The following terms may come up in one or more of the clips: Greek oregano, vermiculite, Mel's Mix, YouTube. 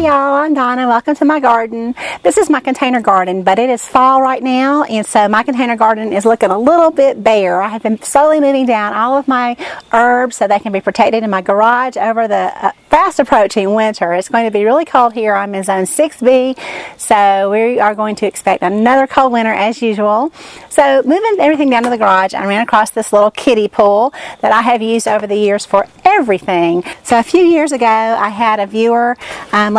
Hi y'all, I'm Donna. Welcome to my garden. This is my container garden, but it is fall right now, and so my container garden is looking a little bit bare. I have been slowly moving down all of my herbs so they can be protected in my garage over the fast approaching winter. It's going to be really cold here. I'm in zone 6B, so we are going to expect another cold winter as usual. So moving everything down to the garage, I ran across this little kiddie pool that I have used over the years for everything. So a few years ago, I had a viewer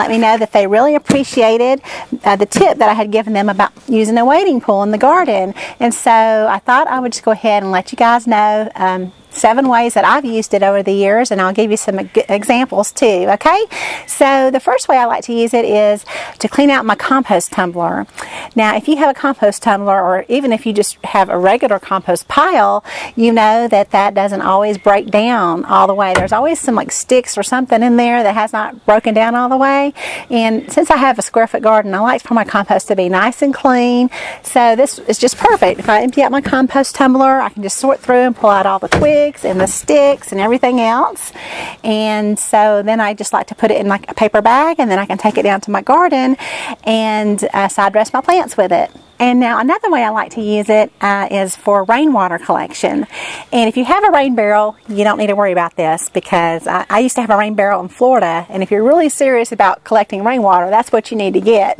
let me know that they really appreciated the tip that I had given them about using a wading pool in the garden. And so I thought I would just go ahead and let you guys know 7 ways that I've used it over the years, and I'll give you some examples too, okay? So the first way I like to use it is to clean out my compost tumbler. Now, if you have a compost tumbler, or even if you just have a regular compost pile, you know that that doesn't always break down all the way. There's always some like sticks or something in there that has not broken down all the way. And since I have a square foot garden, I like for my compost to be nice and clean. So this is just perfect. If I empty out my compost tumbler, I can just sort through and pull out all the twigs and the sticks and everything else. And so then I just like to put it in like a paper bag, and then I can take it down to my garden and side dress my plants with it. And now another way I like to use it is for rainwater collection. And if you have a rain barrel, you don't need to worry about this, because I used to have a rain barrel in Florida, and if you're really serious about collecting rainwater, that's what you need to get.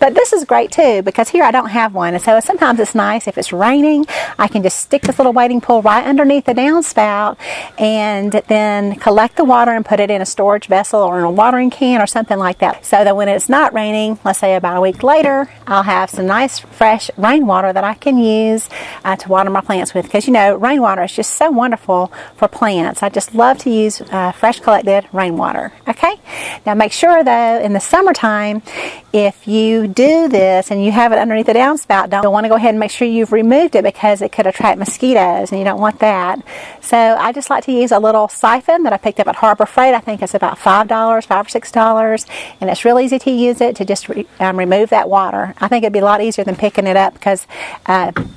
But this is great too, because here I don't have one, and so sometimes it's nice if it's raining, I can just stick this little wading pool right underneath the downspout and then collect the water and put it in a storage vessel or in a watering can or something like that, so that when it's not raining, let's say about a week later, I'll have some nice fresh rainwater that I can use to water my plants with, because you know rainwater is just so wonderful for plants. I just love to use fresh collected rainwater. Okay, now make sure though in the summertime, if you do this and you have it underneath the downspout, don't want to go ahead and make sure you've removed it, because it could attract mosquitoes and you don't want that. So I just like to use a little siphon that I picked up at Harbor Freight. I think it's about $5 or $6, and it's real easy to use it to just remove that water. I think it'd be a lot easier than picking it up, because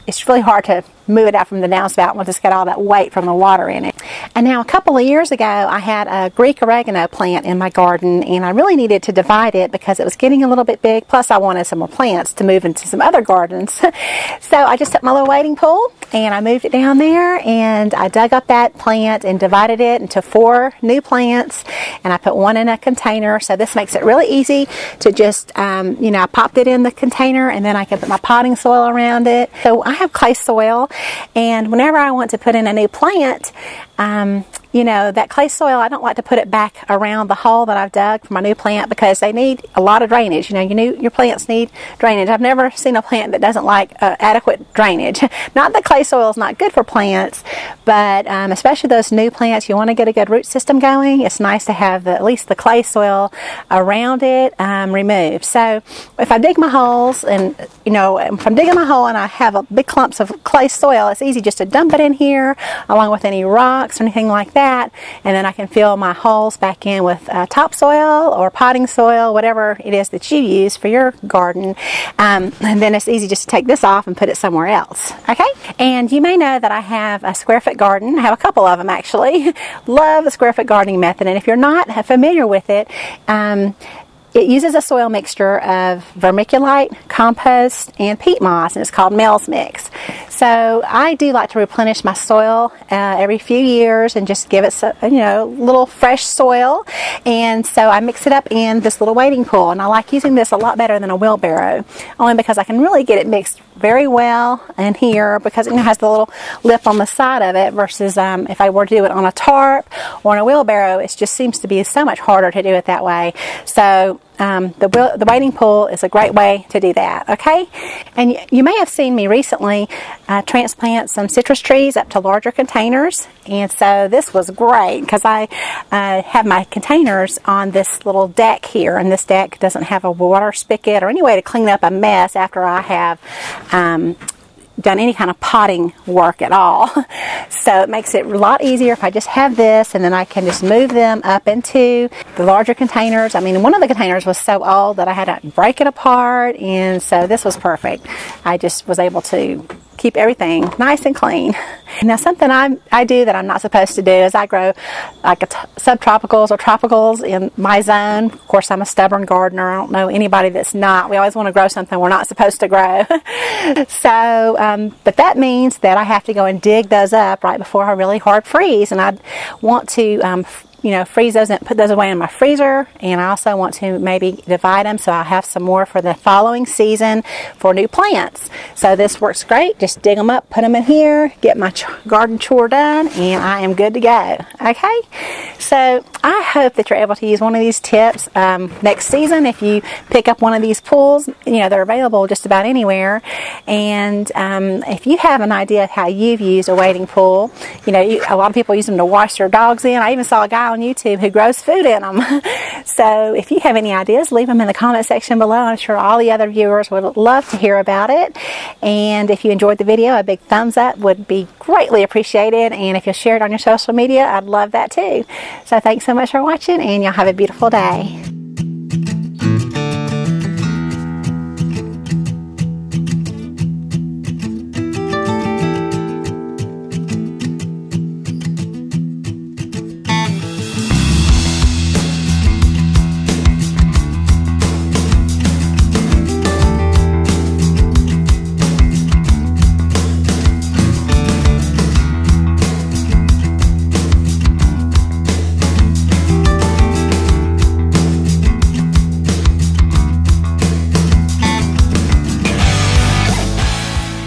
it's really hard to move it out from the downspout once it's got all that weight from the water in it. And now a couple of years ago, I had a Greek oregano plant in my garden, and I really needed to divide it because it was getting a little bit big, plus I wanted some more plants to move into some other gardens. So I just took my little wading pool and I moved it down there, and I dug up that plant and divided it into 4 new plants, and I put one in a container. So this makes it really easy to just, you know, I popped it in the container, and then I can put my potting soil around it. So I have clay soil, and whenever I want to put in a new plant, you know, that clay soil, I don't like to put it back around the hole that I've dug for my new plant, because they need a lot of drainage. You know, your plants need drainage. I've never seen a plant that doesn't like adequate drainage. Not that clay soil is not good for plants, but especially those new plants, you want to get a good root system going. It's nice to have at least the clay soil around it removed. So if I dig my holes, and you know, if I'm digging my hole and I have big clumps of clay soil, it's easy just to dump it in here along with any rocks or anything like that. And then I can fill my holes back in with topsoil or potting soil, whatever it is that you use for your garden. And then it's easy just to take this off and put it somewhere else. Okay? And you may know that I have a square foot garden. I have a couple of them actually. Love the square foot gardening method. And if you're not familiar with it, it uses a soil mixture of vermiculite, compost, and peat moss, and it's called Mel's Mix. So I do like to replenish my soil every few years and just give it, you know, little fresh soil. And so I mix it up in this little wading pool, and I like using this a lot better than a wheelbarrow, only because I can really get it mixed very well in here, because it has the little lip on the side of it, versus if I were to do it on a tarp or on a wheelbarrow, it just seems to be so much harder to do it that way. So the wading pool is a great way to do that, okay? And you may have seen me recently transplant some citrus trees up to larger containers, and so this was great because I have my containers on this little deck here, and this deck doesn't have a water spigot or any way to clean up a mess after I have done any kind of potting work at all. So it makes it a lot easier if I just have this, and then I can just move them up into the larger containers. I mean, one of the containers was so old that I had to break it apart, and so this was perfect. I just was able to keep everything nice and clean. Now something I do that I'm not supposed to do is I grow like subtropicals or tropicals in my zone. Of course, I'm a stubborn gardener. I don't know anybody that's not. We always want to grow something we're not supposed to grow. So, but that means that I have to go and dig those up right before I really hard freeze. And I want to you know, freeze those and put those away in my freezer, and I also want to maybe divide them so I'll have some more for the following season for new plants. So this works great. Just dig them up, put them in here, get my garden chore done, and I am good to go. Okay, so I hope that you're able to use one of these tips next season if you pick up one of these pools. You know, they're available just about anywhere, and if you have an idea of how you've used a wading pool, you know, a lot of people use them to wash their dogs in. I even saw a guy on YouTube who grows food in them. So if you have any ideas, leave them in the comment section below. I'm sure all the other viewers would love to hear about it. And if you enjoyed the video, a big thumbs up would be greatly appreciated. And if you'll share it on your social media, I'd love that too. So thanks so much for watching, and y'all have a beautiful day.